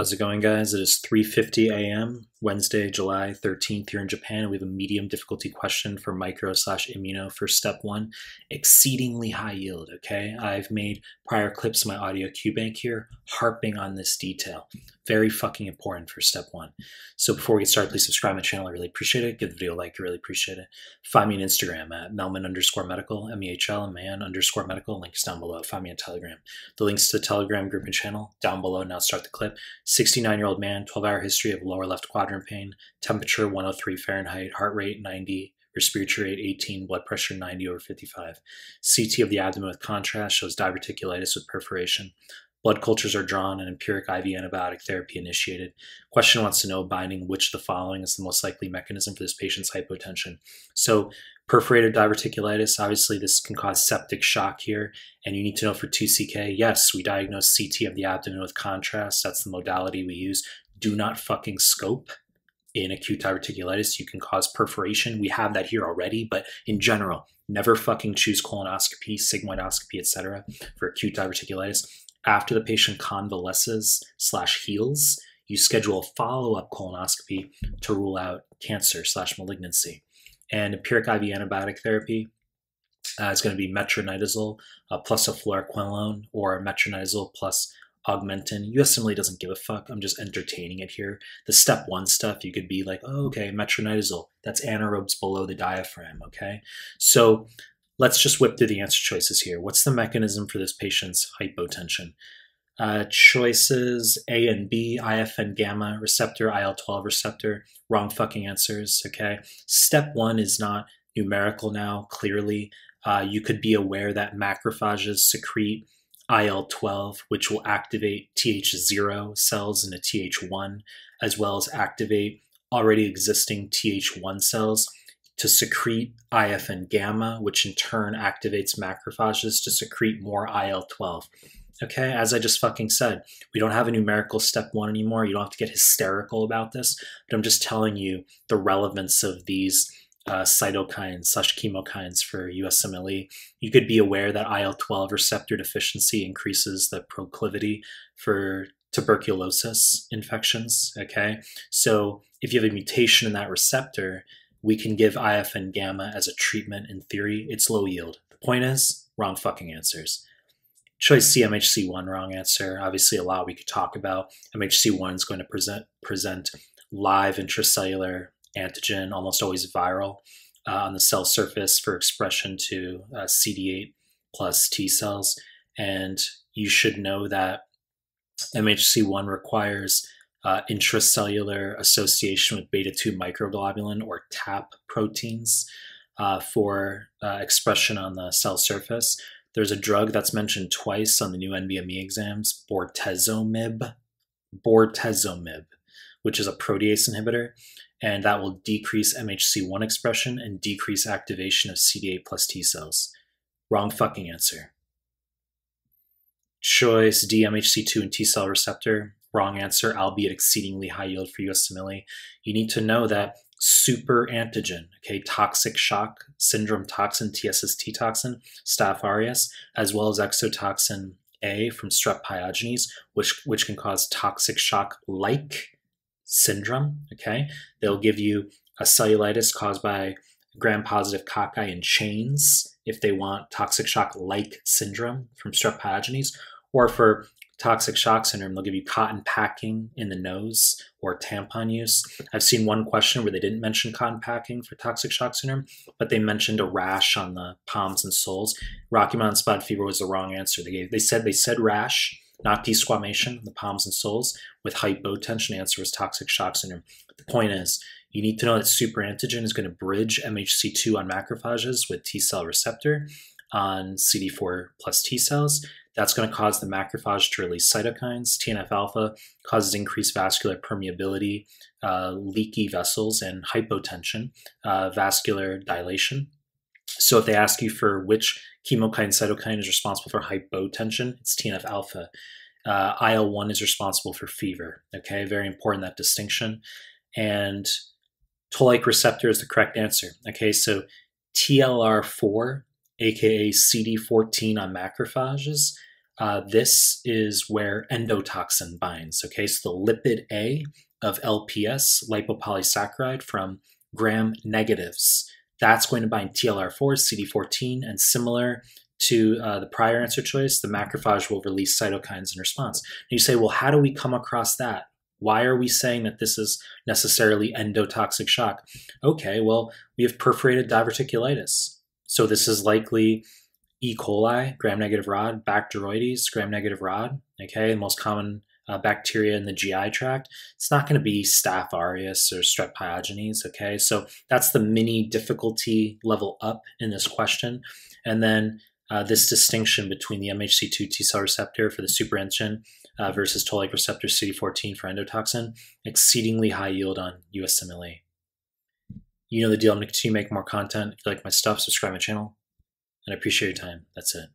How's it going, guys? It is 3:50 a.m. Wednesday, July 13th here in Japan. We have a medium difficulty question for micro/immuno for step one, exceedingly high yield, okay? I've made prior clips of my audio cue bank here harping on this detail. Very fucking important for step one. So before we get started, please subscribe to my channel. I really appreciate it. Give the video a like. I really appreciate it. Find me on Instagram at Mehlman_medical, MEHLMAN_medical. Link is down below. Find me on Telegram. The links to the Telegram group and channel down below. Now start the clip. 69-year-old man, 12-hour history of lower left quadrant pain, temperature 103 Fahrenheit, heart rate 90, respiratory rate 18, blood pressure 90/55. CT of the abdomen with contrast shows diverticulitis with perforation. Blood cultures are drawn and empiric IV antibiotic therapy initiated. Question wants to know binding which of the following is the most likely mechanism for this patient's hypotension. So perforated diverticulitis, obviously this can cause septic shock here, and you need to know for 2CK, yes, we diagnose CT of the abdomen with contrast. That's the modality we use. Do not fucking scope. In acute diverticulitis, you can cause perforation. We have that here already, but in general, never fucking choose colonoscopy, sigmoidoscopy, etc. for acute diverticulitis. After the patient convalesces / heals, you schedule a follow-up colonoscopy to rule out cancer / malignancy. And empiric IV antibiotic therapy is going to be metronidazole plus a fluoroquinolone, or metronidazole plus Augmentin. USMLE doesn't give a fuck. I'm just entertaining it here. The step one stuff, you could be like, oh, okay, metronidazole. That's anaerobes below the diaphragm, okay? So let's just whip through the answer choices here. What's the mechanism for this patient's hypotension? Choices A and B, IFN gamma, receptor, IL-12 receptor. Wrong fucking answers, okay? Step one is not numerical now, clearly. You could be aware that macrophages secrete IL-12, which will activate Th0 cells into Th1, as well as activate already existing Th1 cells to secrete IFN gamma, which in turn activates macrophages to secrete more IL-12. Okay, as I just fucking said, we don't have a numerical step one anymore. You don't have to get hysterical about this, but I'm just telling you the relevance of these cytokines / chemokines for USMLE. You could be aware that IL-12 receptor deficiency increases the proclivity for tuberculosis infections, okay? So if you have a mutation in that receptor, we can give IFN gamma as a treatment in theory. It's low yield. The point is, wrong fucking answers. Choice C, MHC1, wrong answer. Obviously a lot we could talk about. MHC1 is going to present live intracellular antigen, almost always viral, on the cell surface for expression to CD8 plus T cells. And you should know that MHC1 requires intracellular association with beta-2 microglobulin, or TAP proteins, for expression on the cell surface. There's a drug that's mentioned twice on the new NBME exams, bortezomib, which is a protease inhibitor, and that will decrease MHC1 expression and decrease activation of CD8 plus T cells. Wrong fucking answer. Choice D, MHC2 and T cell receptor. Wrong answer, albeit exceedingly high yield for USMLE. You need to know that super antigen, okay, toxic shock syndrome toxin, TSST toxin, Staph aureus, as well as exotoxin A from strep pyogenes, which can cause toxic shock-like syndrome, okay? They'll give you a cellulitis caused by gram-positive cocci in chains if they want toxic shock-like syndrome from strep pyogenes, or for toxic shock syndrome, they'll give you cotton packing in the nose or tampon use. I've seen one question where they didn't mention cotton packing for toxic shock syndrome, but they mentioned a rash on the palms and soles. Rocky Mountain spotted fever was the wrong answer. They said rash, not desquamation, the palms and soles, with hypotension. Answer was toxic shock syndrome. The point is, you need to know that superantigen is going to bridge MHC2 on macrophages with T cell receptor on CD4 plus T cells. That's going to cause the macrophage to release cytokines. TNF-alpha causes increased vascular permeability, leaky vessels, and hypotension, vascular dilation. So if they ask you for which chemokine cytokine is responsible for hypotension, it's TNF-alpha. IL-1 is responsible for fever. Okay, very important, that distinction. And toll-like receptor is the correct answer. Okay, so TLR-4, aka CD14 on macrophages, This is where endotoxin binds, okay? So the lipid A of LPS, lipopolysaccharide from gram negatives, that's going to bind TLR-4, CD14, and similar to the prior answer choice, the macrophage will release cytokines in response. And you say, well, how do we come across that? Why are we saying that this is necessarily endotoxic shock? Okay, well, we have perforated diverticulitis. So this is likely E. coli, gram-negative rod, Bacteroides, gram-negative rod, okay, the most common bacteria in the GI tract. It's not going to be Staph aureus or Strep pyogenes, okay? So that's the mini difficulty level up in this question. And then this distinction between the MHC2 T-cell receptor for the superengine versus toll-like receptor CD14 for endotoxin, exceedingly high yield on USMLE. You know the deal. I'm going to continue making more content. If you like my stuff, subscribe my channel. And I appreciate your time. That's it.